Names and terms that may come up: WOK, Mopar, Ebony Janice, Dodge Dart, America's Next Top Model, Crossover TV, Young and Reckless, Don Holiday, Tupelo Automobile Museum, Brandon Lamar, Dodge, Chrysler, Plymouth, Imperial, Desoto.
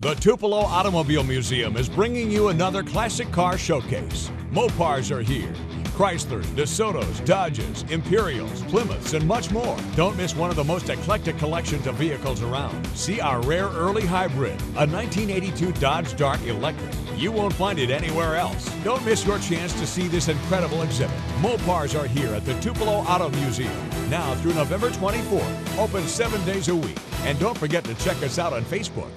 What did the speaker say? The Tupelo Automobile Museum is bringing you another classic car showcase. Mopars are here. Chryslers, Desotos, Dodges, Imperials, Plymouths, and much more. Don't miss one of the most eclectic collections of vehicles around. See our rare early hybrid, a 1982 Dodge Dart electric. You won't find it anywhere else. Don't miss your chance to see this incredible exhibit. Mopars are here at the Tupelo Auto Museum, now through November 24th, open 7 days a week. And don't forget to check us out on Facebook.